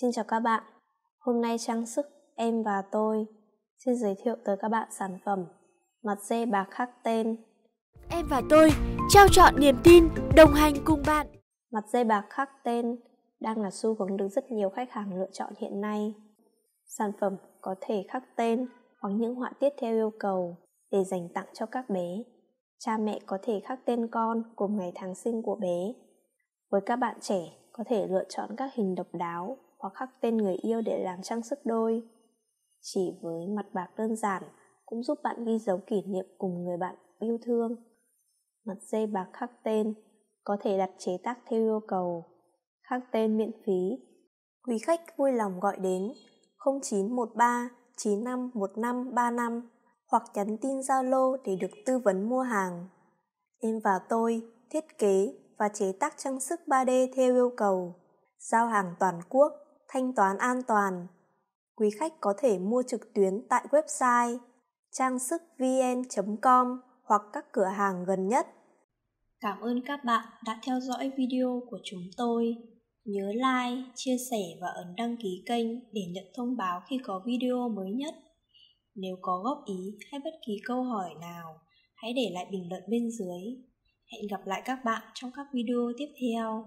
Xin chào các bạn, hôm nay Trang Sức Em và Tôi xin giới thiệu tới các bạn sản phẩm mặt dê bạc khắc tên. Em và Tôi trao chọn niềm tin, đồng hành cùng bạn. Mặt dê bạc khắc tên đang là xu hướng được rất nhiều khách hàng lựa chọn hiện nay. Sản phẩm có thể khắc tên hoặc những họa tiết theo yêu cầu để dành tặng cho các bé. Cha mẹ có thể khắc tên con cùng ngày tháng sinh của bé. Với các bạn trẻ, có thể lựa chọn các hình độc đáo hoặc khắc tên người yêu để làm trang sức đôi. Chỉ với mặt bạc đơn giản cũng giúp bạn ghi dấu kỷ niệm cùng người bạn yêu thương. Mặt dây bạc khắc tên có thể đặt chế tác theo yêu cầu. Khắc tên miễn phí. Quý khách vui lòng gọi đến 0913 95 1535 hoặc nhắn tin Zalo để được tư vấn mua hàng. Em và Tôi thiết kế và chế tác trang sức 3D theo yêu cầu. Giao hàng toàn quốc, thanh toán an toàn. Quý khách có thể mua trực tuyến tại website trangsucvn.com hoặc các cửa hàng gần nhất. Cảm ơn các bạn đã theo dõi video của chúng tôi. Nhớ like, chia sẻ và ấn đăng ký kênh để nhận thông báo khi có video mới nhất. Nếu có góp ý hay bất kỳ câu hỏi nào, hãy để lại bình luận bên dưới. Hẹn gặp lại các bạn trong các video tiếp theo.